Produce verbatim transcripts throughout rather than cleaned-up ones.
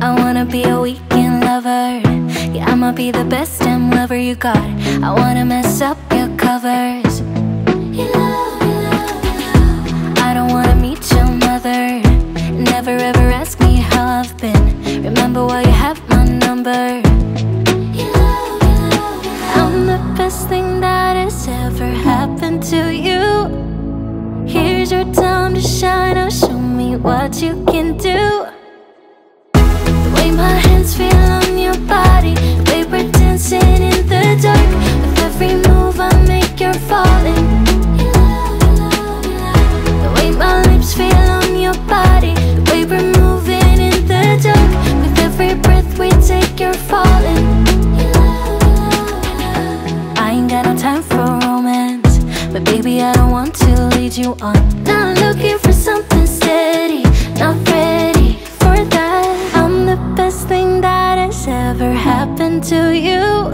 I wanna be a weekend lover. Yeah, I'ma be the best damn lover you got. I wanna mess up your covers. You love, you love, you love. I don't wanna meet your mother. Never ever ask me how I've been. Remember why you have my number. You love, you love, you love. I'm the best thing that has ever happened to you. Here's your time to shine, now show me what you can do. The way my hands feel on your body, the way we're dancing in the dark. With every move I make, you're falling. You love, you love, you love. The way my lips feel on your body, the way we're moving in the dark. With every breath we take, you're falling. You love, you love, you love. I ain't got no time for romance, but baby, I don't want to lead you on. Not looking for something steady, not ready for that. I'm the best thing that has ever happened to you.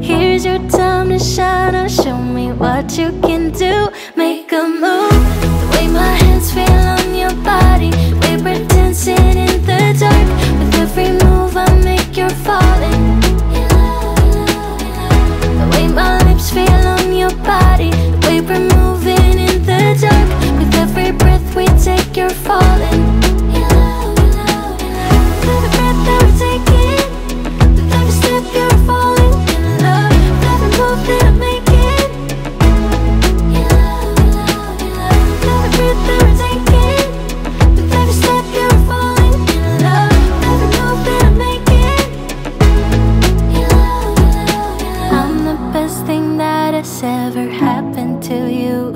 Here's your time to shine, now show me what you can do. Make a move. The way my hands feel on your body, the way we're dancing in the dark. With every move I make, you're falling. The way my lips feel on your body, the way we're moving in the dark. With every breath we take, you're falling. You love, you love, you love. With every breath that we're taking, with every step you're falling. You love, with every move that I'm making. You love, you love, you love. With every breath that we're taking, with every step you're falling. You love, with every move that I'm making. You love, you love, you love. I'm the best thing that has ever happened to you.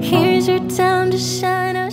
Here's your time to shine.